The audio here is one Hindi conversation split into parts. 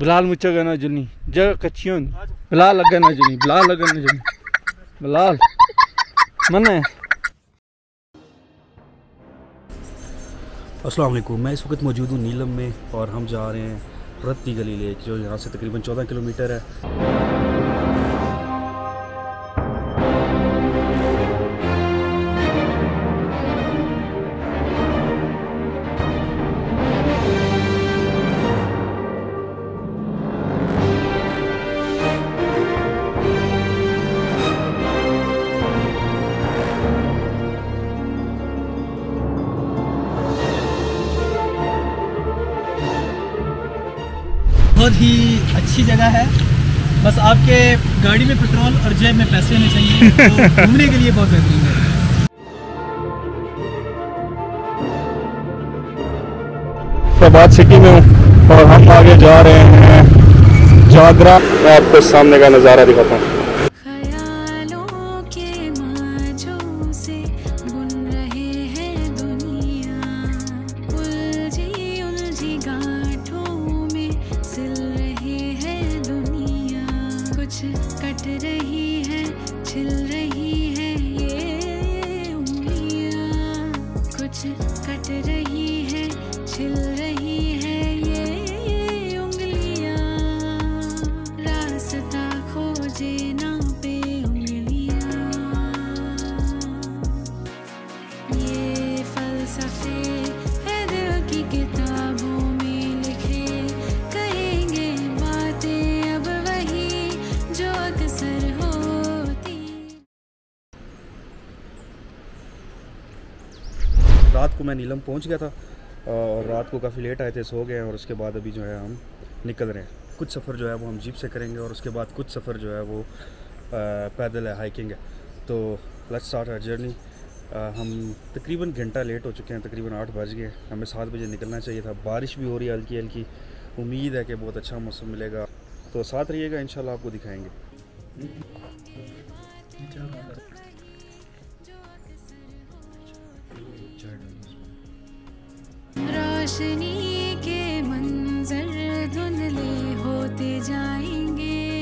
बिलाल मुझे गना जुनी जगह कच्ची होनी बिलाल लगना जुनी बिलाल मना है। अस्सलाम वालेकुम, मैं इस वक्त मौजूद हूँ नीलम में और हम जा रहे हैं रत्ती गली लेक जो यहाँ से तकरीबन 14 किलोमीटर है। बहुत ही अच्छी जगह है, बस आपके गाड़ी में पेट्रोल और जेब में पैसे होने चाहिए तो घूमने के लिए बहुत बेहतरीन है। फवाद सिटी में हूँ और हम आगे जा रहे हैं झादरा। मैं आपको सामने का नज़ारा दिखाता हूँ। रात को मैं नीलम पहुंच गया था और रात को काफ़ी लेट आए थे, सो गए और उसके बाद अभी जो है हम निकल रहे हैं। कुछ सफ़र जो है वो हम जीप से करेंगे और उसके बाद कुछ सफ़र जो है वो पैदल है, हाइकिंग है। तो लेट्स स्टार्ट आवर जर्नी। हम तकरीबन घंटा लेट हो चुके हैं, तकरीबन 8 बज गए। हमें 7 बजे निकलना चाहिए था। बारिश भी हो रही है हल्की हल्की, उम्मीद है कि बहुत अच्छा मौसम मिलेगा। तो साथ रहिएगा, इंशाल्लाह आपको दिखाएँगे। रोशनी के मंजर धुंधले होते जाएंगे,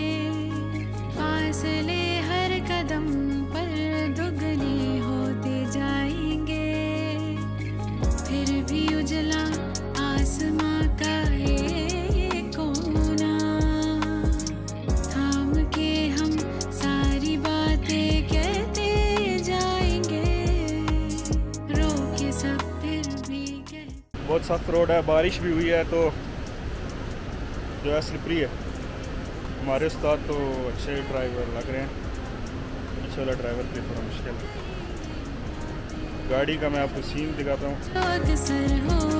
फासले हर कदम पर दुगने होते जाएंगे, फिर भी उजला आसमां का एक कोना, थाम के हम सारी बातें कहते जाएंगे, रोके सब फिर भी कहते। बहुत सख्त रोड है, बारिश भी हुई है तो जो है स्लिपरी है। हमारे उस्ताद तो अच्छे ड्राइवर लग रहे हैं, पीछे वाला ड्राइवर के लिए थोड़ा मुश्किल है। गाड़ी का मैं आपको सीन दिखाता हूँ।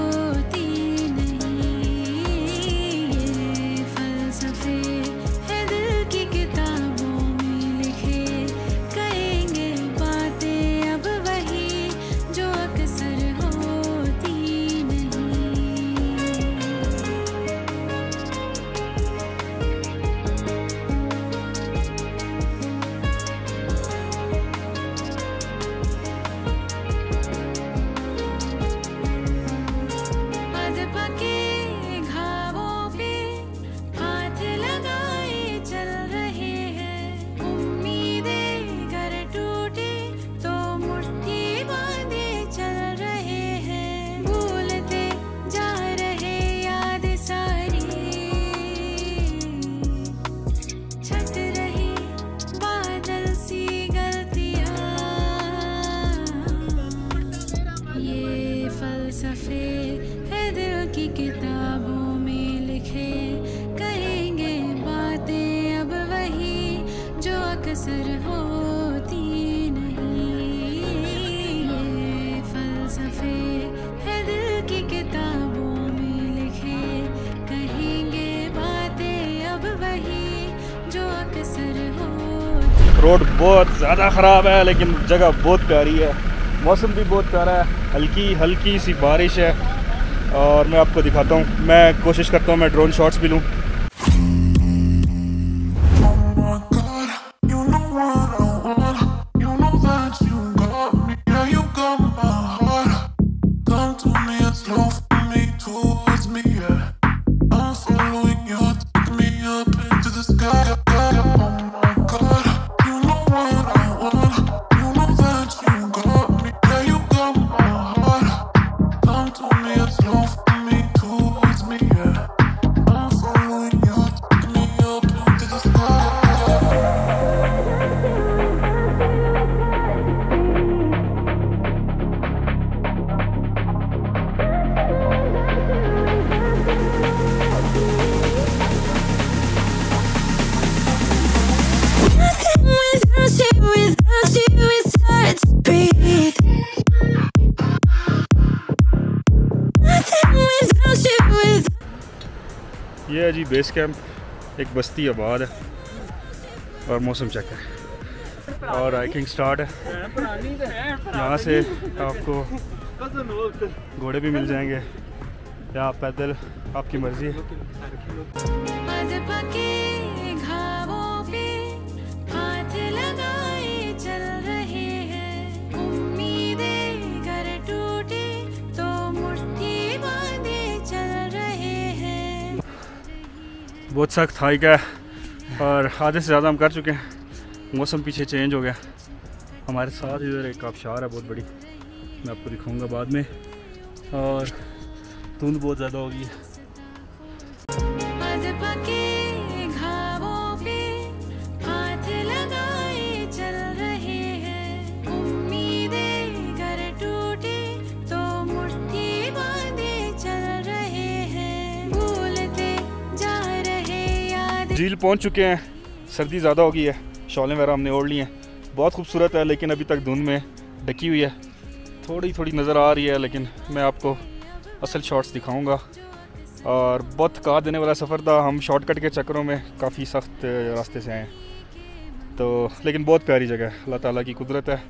ये फलसफे है दिल की किताबों में लिखे, कहेंगे बातें अब वही जो अक्सर होती नहीं। ये फलसफे है दिल की किताबों में लिखे, कहेंगे बातें अब वही जो अक्सर होती। रोड बहुत ज़्यादा ख़राब है लेकिन जगह बहुत प्यारी है, मौसम भी बहुत प्यारा है, हल्की हल्की सी बारिश है। और मैं आपको दिखाता हूँ, मैं कोशिश करता हूँ मैं ड्रोन शॉट्स भी लूँ। ये है जी बेस कैंप, एक बस्ती आबाद है और मौसम चेक है और हाइकिंग स्टार्ट है। यहाँ से आपको घोड़े भी मिल जाएंगे या पैदल, आपकी मर्जी है। बहुत सख्त हाइक है और आधे से ज़्यादा हम कर चुके हैं। मौसम पीछे चेंज हो गया। हमारे साथ इधर एक आबशार है बहुत बड़ी, मैं आपको दिखाऊंगा बाद में। और धुंध बहुत ज़्यादा हो गई है। झील पहुंच चुके हैं, सर्दी ज़्यादा हो गई है, शॉलें वगैरह हमने ओढ़ ली हैं। बहुत खूबसूरत है लेकिन अभी तक धुंध में ढकी हुई है, थोड़ी थोड़ी नज़र आ रही है, लेकिन मैं आपको असल शॉट्स दिखाऊंगा। और बहुत थकान देने वाला सफ़र था, हम शॉर्टकट के चक्करों में काफ़ी सख्त रास्ते से आए हैं। तो लेकिन बहुत प्यारी जगह है, अल्लाह ताला की कुदरत है,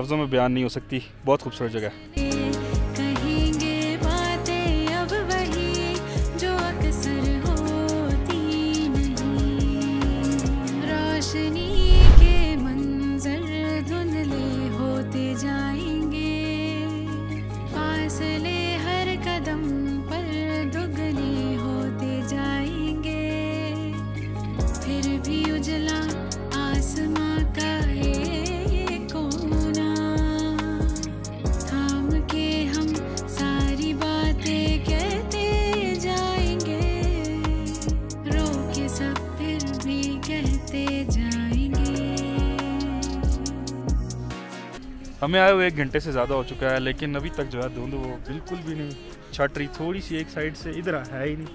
लफ्ज़ों में बयान नहीं हो सकती, बहुत खूबसूरत जगह है। हमें आए हुए 1 घंटे से ज़्यादा हो चुका है लेकिन अभी तक जो है धुंध वो बिल्कुल भी नहीं छट रही, थोड़ी सी एक साइड से इधर है ही नहीं,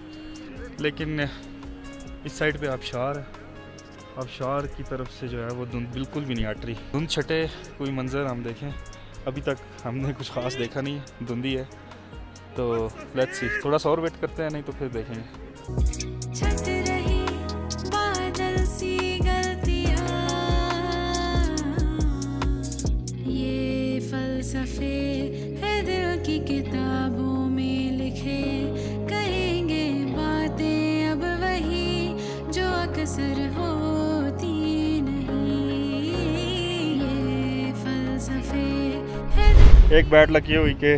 लेकिन इस साइड पे आबशार की तरफ से जो है वो धुंध बिल्कुल भी नहीं हट रही। धुंध छटे कोई मंज़र हम देखें, अभी तक हमने कुछ ख़ास देखा नहीं, धुंधी है। तो लेट्स सी, थोड़ा सा और वेट करते हैं, नहीं तो फिर देखेंगे। है दिल की किताबों में लिखे, कहेंगे बातें अब वही जो अक्सर होती नहीं। ये फलसफे है। एक बैड लक ये हुई कि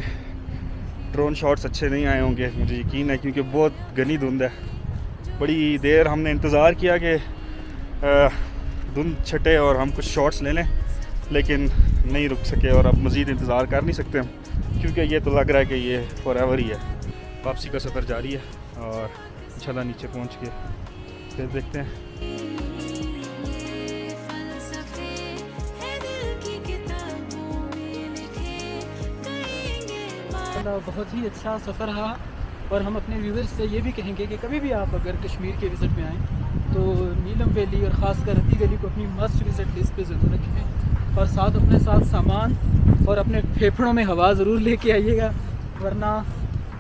ड्रोन शॉट्स अच्छे नहीं आए होंगे, मुझे यकीन है, क्योंकि बहुत घनी धुंध है। बड़ी देर हमने इंतज़ार किया कि धुंध छटे और हम कुछ शॉट्स ले लें, लेकिन नहीं रुक सके और अब मज़ीद इंतज़ार कर नहीं सकते हम, क्योंकि ये तो लग रहा है कि ये फॉरएवर ही है। वापसी का सफ़र जारी है और इंशाल्लाह नीचे पहुंच के फिर देखते हैं। बाद बहुत ही अच्छा सफ़र रहा। और हम अपने व्यूवर्स से ये भी कहेंगे कि कभी भी आप अगर कश्मीर के विज़िट में आएँ तो नीलम वैली और ख़ासकर रत्ती गली को अपनी मस्ट विज़िट लिस्ट पे ज़रूर रखें, और साथ अपने साथ सामान और अपने फेफड़ों में हवा ज़रूर लेके आइएगा, वरना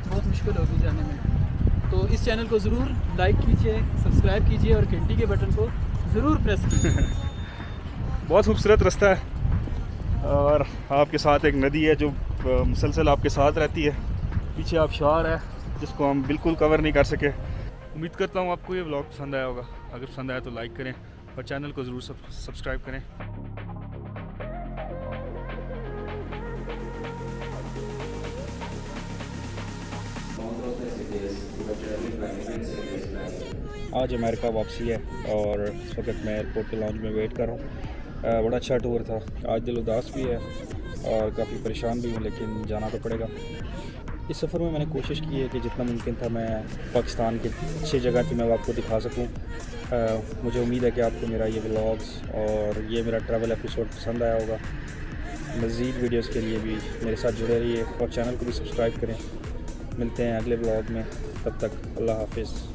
बहुत मुश्किल होगी जाने में। तो इस चैनल को ज़रूर लाइक कीजिए, सब्सक्राइब कीजिए और घंटी के बटन को ज़रूर प्रेस कीजिए। बहुत खूबसूरत रास्ता है और आपके साथ एक नदी है जो मुसलसल आपके साथ रहती है, पीछे आबशार है जिसको हम बिल्कुल कवर नहीं कर सके। उम्मीद करता हूँ आपको ये व्लॉग पसंद आया होगा, अगर पसंद आया तो लाइक करें और चैनल को ज़रूर सब्सक्राइब करें। आज अमेरिका वापसी है और इस वक्त मैं एयरपोर्ट के लॉन्च में वेट कर रहा हूँ। बड़ा अच्छा टूर था, आज दिल उदास भी है और काफ़ी परेशान भी हूँ, लेकिन जाना तो पड़ेगा। इस सफ़र में मैंने कोशिश की है कि जितना मुमकिन था मैं पाकिस्तान के अच्छी जगह की मैं आपको दिखा सकूँ। मुझे उम्मीद है कि आपको मेरा ये व्लॉग्स और ये मेरा ट्रैवल एपिसोड पसंद आया होगा। मज़ीद वीडियोज़ के लिए भी मेरे साथ जुड़े रहिए और चैनल को भी सब्सक्राइब करें। मिलते हैं अगले व्लॉग में, तब तक अल्लाह हाफिज़।